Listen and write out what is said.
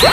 You